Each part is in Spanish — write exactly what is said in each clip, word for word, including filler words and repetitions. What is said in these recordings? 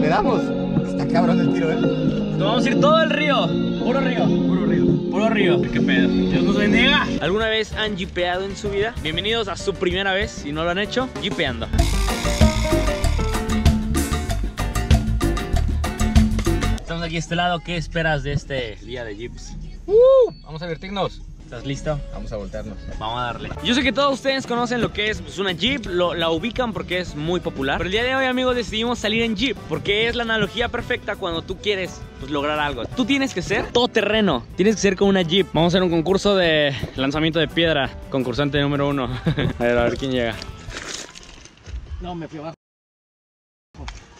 le damos. Está cabrón el tiro, ¿eh? Nos vamos a ir todo el río. Puro río. Puro río. Puro río. ¿Qué pedo? Dios nos bendiga. ¿Alguna vez han jipeado en su vida? Bienvenidos a su primera vez, si no lo han hecho, jipeando. Estamos aquí a este lado. ¿Qué esperas de este día de jeeps? Uh, vamos a divertirnos. ¿Estás listo? Vamos a voltearnos. Vamos a darle. Yo sé que todos ustedes conocen lo que es pues, una Jeep, lo, la ubican porque es muy popular. Pero el día de hoy, amigos, decidimos salir en Jeep porque es la analogía perfecta cuando tú quieres pues, lograr algo. Tú tienes que ser todoterreno, tienes que ser como una Jeep. Vamos a hacer un concurso de lanzamiento de piedra. Concursante número uno. A ver, a ver quién llega. No, me fui abajo.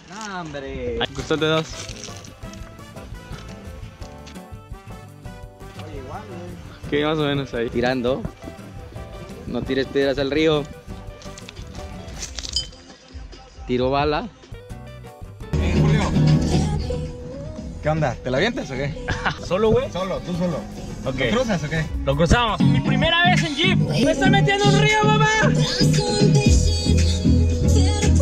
¡No, hombre! Concursante dos. Que más o menos ahí. Tirando. No tires piedras al río. Tiro bala. Eh, Julio. ¿Qué onda? ¿Te la avientas o qué? ¿Solo, güey? Solo, tú solo. Okay. ¿Lo cruzas o qué? Lo cruzamos. Mi primera vez en Jeep. ¡Me estoy metiendo un río, mamá!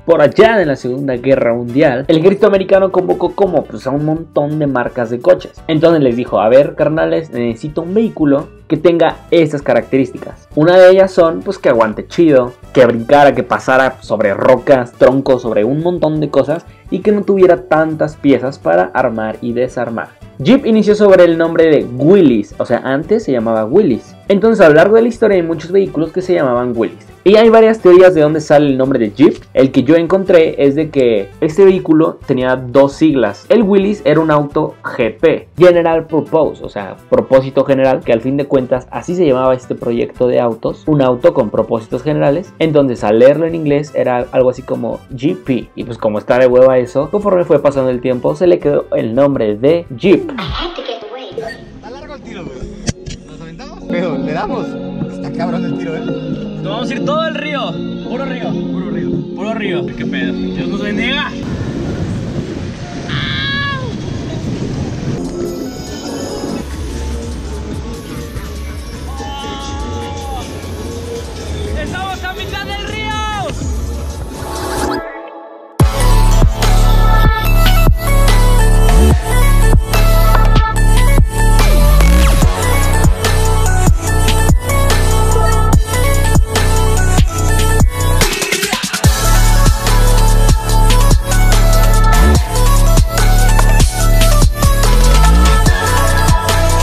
Por allá de la Segunda Guerra Mundial, el grito americano convocó como pues, a un montón de marcas de coches. Entonces les dijo, a ver carnales, necesito un vehículo que tenga estas características. Una de ellas son, pues que aguante chido, que brincara, que pasara sobre rocas, troncos, sobre un montón de cosas y que no tuviera tantas piezas para armar y desarmar. Jeep inició sobre el nombre de Willys, o sea, antes se llamaba Willys. Entonces a lo largo de la historia hay muchos vehículos que se llamaban Willys. Y hay varias teorías de dónde sale el nombre de Jeep. El que yo encontré es de que este vehículo tenía dos siglas. El Willys era un auto G P, General Propose, o sea, propósito general, que al fin de cuentas así se llamaba este proyecto de autos, un auto con propósitos generales. Entonces al leerlo en inglés era algo así como G P. Y pues como está de hueva eso, conforme fue pasando el tiempo se le quedó el nombre de Jeep. Está largo el tiro, güey. ¿Nos aventamos? Pero le damos. Está cabrón el tiro, ¿eh? Nos vamos a ir todo el río. Puro río. Puro río. Puro río. ¿Qué pedo? Dios nos bendiga. ¡Estamos a mitad de